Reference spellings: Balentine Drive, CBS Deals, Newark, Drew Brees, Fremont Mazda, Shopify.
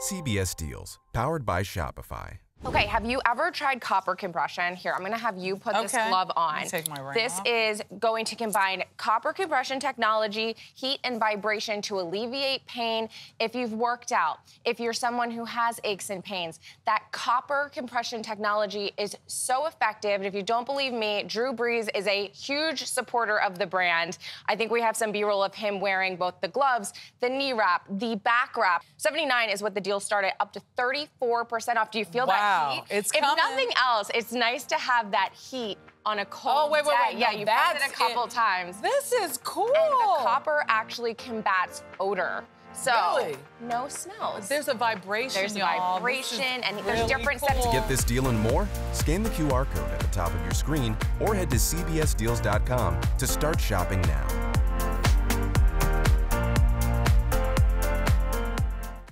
CBS Deals, powered by Shopify. Okay, have you ever tried copper compression? Here, I'm gonna have you put this glove on. Let me take my ring off. This is going to combine copper compression technology, heat and vibration to alleviate pain. If you've worked out, if you're someone who has aches and pains, that copper compression technology is so effective. And if you don't believe me, Drew Brees is a huge supporter of the brand. I think we have some B-roll of him wearing both the gloves, the knee wrap, the back wrap. $79 is what the deal started, up to 34% off. Do you feel that? Wow, it's coming. If nothing else, it's nice to have that heat on a cold day. Yeah, no, you press it a couple times. This is cool. And the copper actually combats odor. So, no smells. There's a vibration, There's a vibration, and there's different sets. To get this deal and more, scan the QR code at the top of your screen or head to cbsdeals.com to start shopping now.